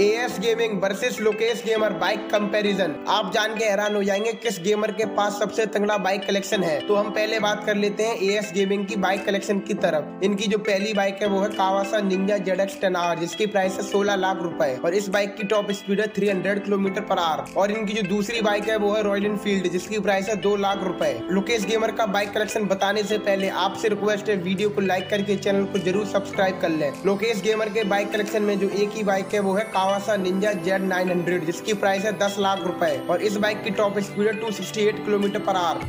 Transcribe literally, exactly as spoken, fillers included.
As gaming versus Lokesh gamer bike comparison. आप जान के हैरान हो जाएंगे किस गेमर के पास सबसे तगड़ा बाइक कलेक्शन है। तो हम पहले बात कर लेते हैं एएस गेमिंग की बाइक कलेक्शन की तरफ। इनकी जो पहली बाइक है वो है Kawasaki ninja Z X ten R, जिसकी प्राइस है सोलह लाख रुपए और इस बाइक की टॉप स्पीड है तीन सौ किलोमीटर पर आवर। और इनकी जो दूसरी बाइक है वो है रॉयल इनफील्ड, जिसकी प्राइस है दो लाख रुपए। लोकेश गेमर का बाइक कलेक्शन बताने से पहले आपसे रिक्वेस्ट है वीडियो को लाइक करके चैनल को जरूर सब्सक्राइब कर लें। लोकेश गेमर के बाइक कलेक्शन में जो एक ही बाइक है वो है आसा निंजा जेड नाइन हंड्रेड, जिसकी प्राइस है दस लाख रुपए और इस बाइक की टॉप स्पीड है दो सौ अड़सठ किलोमीटर पर आवर।